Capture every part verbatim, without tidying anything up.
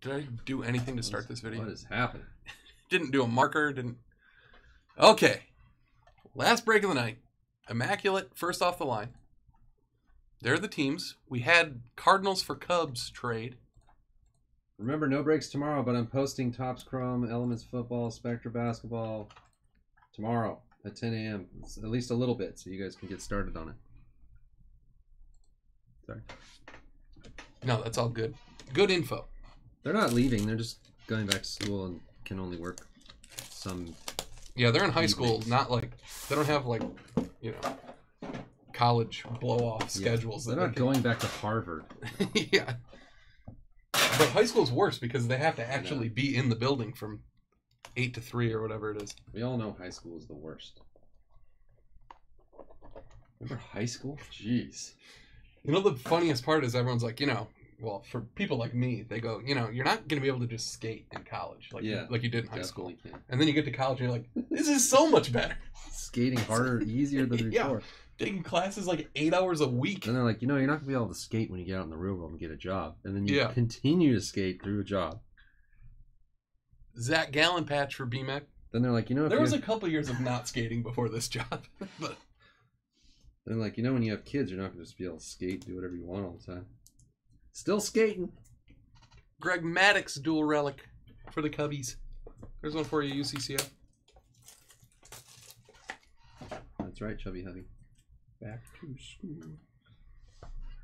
Did I do anything to start this video? What has happened? Didn't do a marker, didn't... Okay. Last break of the night. Immaculate, first off the line. They're the teams. We had Cardinals for Cubs trade. Remember, no breaks tomorrow, but I'm posting Topps Chrome, Elements Football, Spectre Basketball tomorrow at ten A M At least a little bit, so you guys can get started on it. Sorry. No, that's all good. Good info. They're not leaving. They're just going back to school and can only work some... Yeah, they're in high school, not like... They don't have, like, you know, college blow-off schedules. Yeah, they're not going back to Harvard. Yeah. But high school's worse because they have to actually yeah. be in the building from eight to three or whatever it is. We all know high school is the worst. Remember high school? Jeez. You know, the funniest part is everyone's like, you know, well, for people like me, they go, you know, you're not going to be able to just skate in college like, yeah, you, like you did in high school. Can. And then you get to college and you're like, this is so much better. Skating harder, easier than yeah. before. Taking classes like eight hours a week. And they're like, you know, you're not going to be able to skate when you get out in the real world and get a job. And then you yeah. continue to skate through a job. Zach Gallen patch for B M A C. Then they're like, you know, if there was have... a couple years of not skating before this job. But they're like, you know, when you have kids, you're not going to just be able to skate, do whatever you want all the time. Still skating. Greg Maddox dual relic for the Cubbies. There's one for you, U C C F. That's right, Chubby Hubby. Back to school.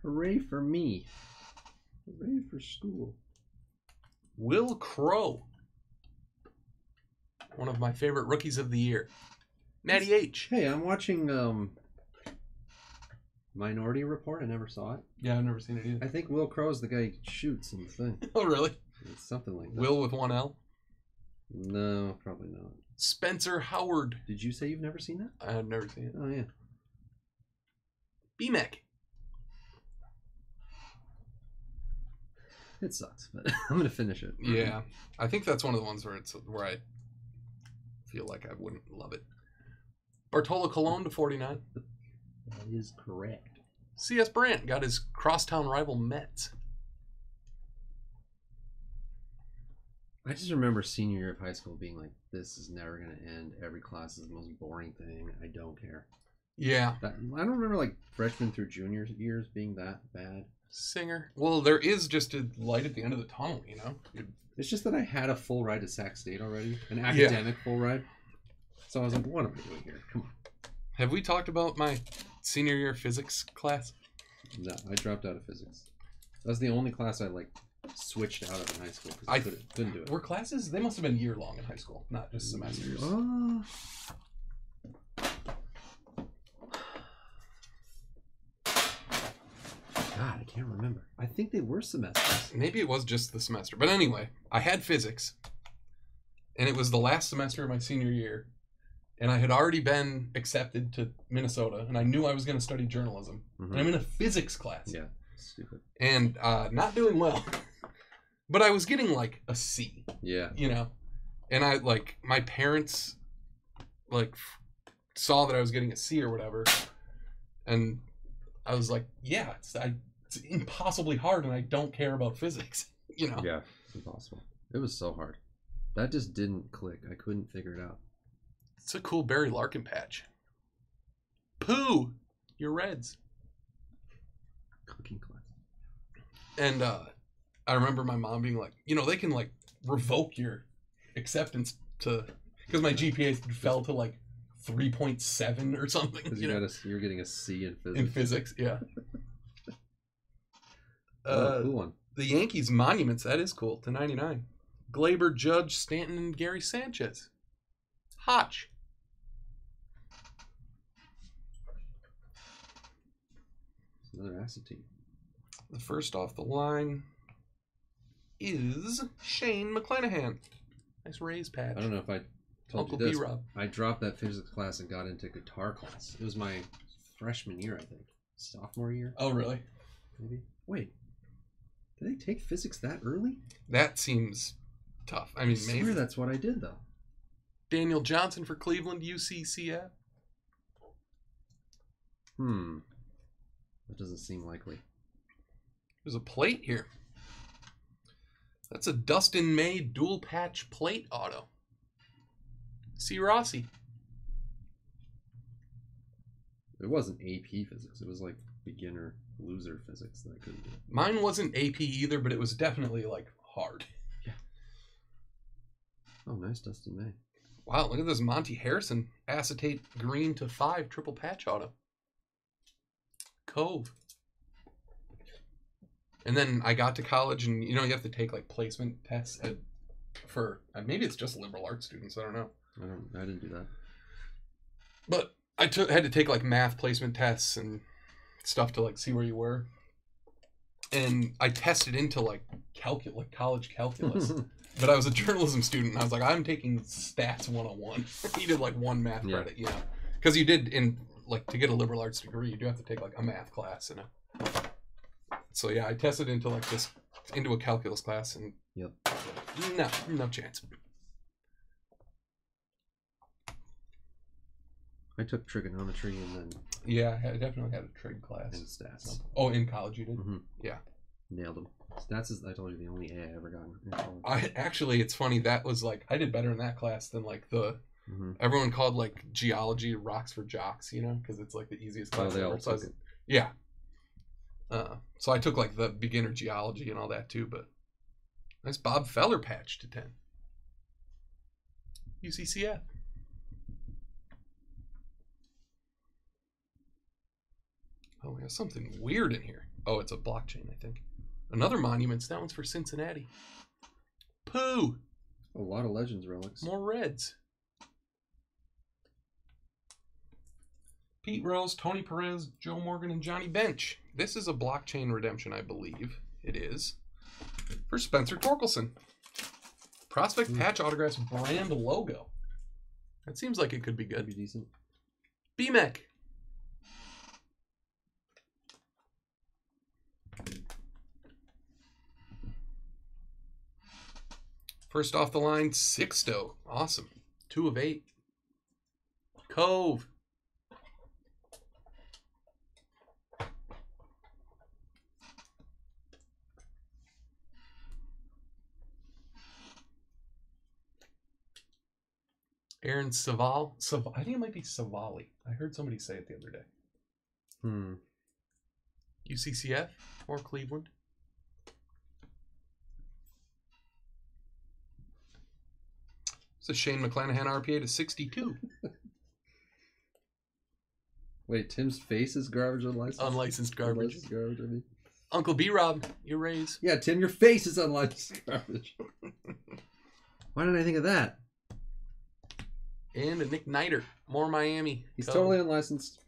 Hooray for me. Hooray for school. Will Crowe. One of my favorite rookies of the year. Matty H. Hey, I'm watching um, Minority Report. I never saw it. Yeah, I've never seen it either. I think Will Crowe's the guy who shoots in the thing. Oh, really? It's something like that. Will with one L? No, probably not. Spencer Howard. Did you say you've never seen that? I've never seen it. Oh, yeah. B M A C. It sucks, but I'm going to finish it. Yeah. I think that's one of the ones where it's where I feel like I wouldn't love it. Bartolo Colon to forty-nine. That is correct. C S. Brandt got his crosstown rival Mets. I just remember senior year of high school being like, this is never going to end. Every class is the most boring thing. I don't care. Yeah. That, I don't remember like freshman through junior years being that bad. Singer. Well, there is just a light at the end of the tunnel, you know? It's just that I had a full ride to Sac State already, an academic yeah. full ride. So I was like, what am I doing here? Come on. Have we talked about my senior year physics class? No, I dropped out of physics. That was the only class I like switched out of in high school because I, I couldn't, couldn't do it. Were classes? They must have been year long in high school, not just semesters. Uh, God, I can't remember. I think they were semesters. Maybe it was just the semester. But anyway, I had physics, and it was the last semester of my senior year, and I had already been accepted to Minnesota, and I knew I was going to study journalism. Mm-hmm. And I'm in a physics class. Yeah, stupid. And uh, not doing well. But I was getting, like, a C. Yeah. You know? And I, like, my parents, like, saw that I was getting a C or whatever, and... I was like, yeah, it's, I, it's impossibly hard, and I don't care about physics, you know? Yeah, it's impossible. It was so hard. That just didn't click. I couldn't figure it out. It's a cool Barry Larkin patch. Pooh, your Reds. Cooking class. And uh, I remember my mom being like, you know, they can, like, revoke your acceptance to... Because my G P A fell to, like, three point seven or something. Because you, you you're getting a C in physics. In physics, yeah. uh, cool one. The Yankees monuments, that is cool, to ninety-nine. Glaber, Judge, Stanton, and Gary Sanchez. Hotch. Another acetate. The first off the line is Shane McClanahan. Nice raise patch. I don't know if I... Uncle B. Rob. I dropped that physics class and got into guitar class. It was my freshman year, I think. Sophomore year. Oh, really? Maybe. Wait. Did they take physics that early? That seems tough. I mean, I swear maybe. That's what I did, though. Daniel Johnson for Cleveland, U C C F. Hmm. That doesn't seem likely. There's a plate here. That's a Dustin May dual patch plate auto. See Rossi. It wasn't A P physics. It was like beginner loser physics that I couldn't do. Mine wasn't A P either, but it was definitely like hard. Yeah. Oh, nice Dustin May. Wow, look at this Monty Harrison acetate green to five triple patch auto. Cove. And then I got to college, and you know you have to take like placement tests at, for maybe it's just liberal arts students. I don't know. I don't. I didn't do that. But I took had to take like math placement tests and stuff to like see where you were. And I tested into like calculus, like college calculus. But I was a journalism student, and I was like, I'm taking stats one oh one. You did like one math yeah. credit, you know, because you did in like to get a liberal arts degree, you do have to take like a math class and a. So yeah, I tested into like this, into a calculus class, and yep. no, no chance. I took trigonometry and then yeah, I definitely had a trig class and stats. Oh, in college you did? Mm-hmm. Yeah, nailed them. Stats is I told you the only A I ever got in college. I actually, it's funny that was like I did better in that class than like the mm-hmm. everyone called like geology rocks for jocks, you know, because it's like the easiest class oh, they ever. All so took I was, it. Yeah. Uh, so I took like the beginner geology and all that too, but nice Bob Feller patch to ten. U C C F. Oh, we have something weird in here. Oh, it's a blockchain, I think. Another monuments. That one's for Cincinnati. Pooh. A lot of Legends relics. More Reds. Pete Rose, Tony Perez, Joe Morgan, and Johnny Bench. This is a blockchain redemption, I believe. It is. For Spencer Torkelson. Prospect mm. patch autographs brand logo. That seems like it could be good. Be decent. B M A C. First off the line, Sixto. Awesome. Two of eight. Cove. Aaron Saval, Sav I think it might be Savali. I heard somebody say it the other day. Hmm. U C C F or Cleveland. It's a Shane McClanahan R P A to sixty-two. Wait, Tim's face is garbage unlicensed? Unlicensed garbage. Unlicensed garbage, I mean. Uncle B. Rob, your raise. Yeah, Tim, your face is unlicensed garbage. Why didn't I think of that? And a Nick Niter, more Miami. He's Cove. Totally unlicensed.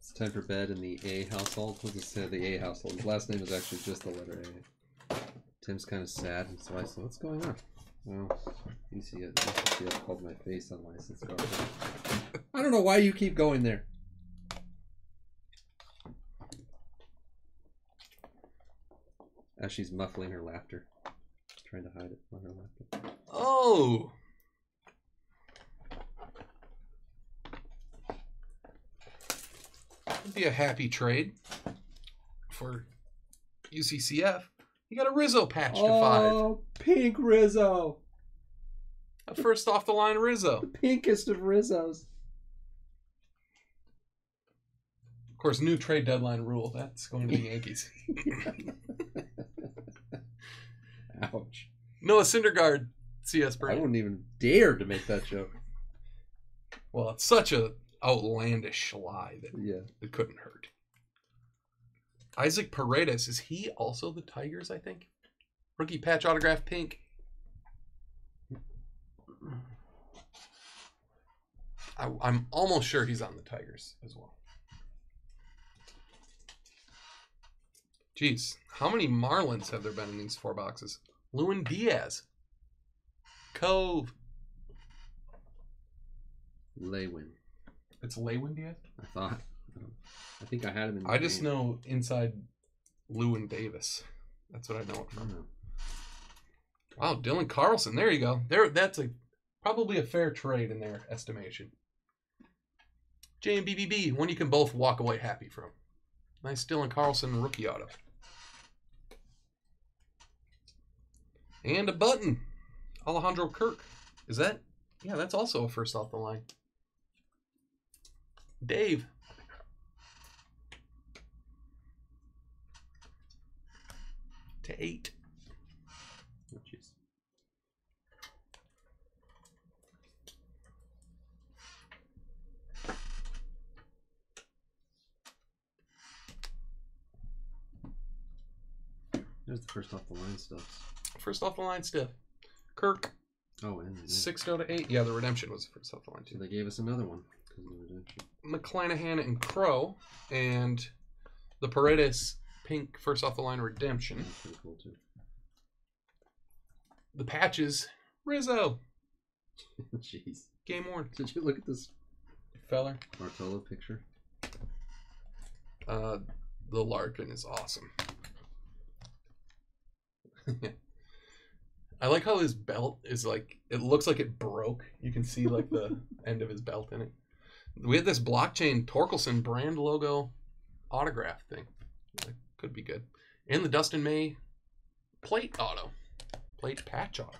It's time for bed in the A household. We'll just say the A household. His last name is actually just the letter A. Tim's kind of sad, and so I said, "What's going on?" Well, you see it. You see it called my face unlicensed garbage. I don't know why you keep going there. As she's muffling her laughter, trying to hide it on her laptop. Oh! That'd be a happy trade for U C C F. You got a Rizzo patch oh, to five. Oh, pink Rizzo! A first off the line Rizzo. The pinkest of Rizzos. Of course, new trade deadline rule. That's going to the Yankees. Ouch. Noah Syndergaard, C S Brandt. I wouldn't even dare to make that joke. Well, it's such a outlandish lie that yeah. it couldn't hurt. Isaac Paredes, is he also the Tigers, I think? Rookie patch autograph pink. I, I'm almost sure he's on the Tigers as well. Jeez, how many Marlins have there been in these four boxes? Lewin Diaz. Cove. Lewin. It's Lewin Diaz? I thought. I think I had him in the I just name. Know inside Lewin Davis. That's what I know it from. Mm. Wow, Dylan Carlson. There you go. There, that's a probably a fair trade in their estimation. J and B B B, one you can both walk away happy from. Nice Dylan Carlson rookie auto. And a button. Alejandro Kirk. Is that? Yeah, that's also a first off the line. Dave. To eight. There's the first off the line stuff. First off the line stuff. Kirk. Oh, and six go to eight. Yeah, the redemption was the first off the line too. So they gave us another one. McClanahan and Crowe, and the Paredes pink first off the line redemption. That's pretty cool too. The patches. Rizzo. Jeez. Game worn. Did you look at this feller? Bartolo picture. Uh, the Larkin is awesome. I like how his belt is like, it looks like it broke. You can see like the end of his belt in it. We had this blockchain Torkelson brand logo autograph thing. That could be good. And the Dustin May plate auto. Plate patch auto.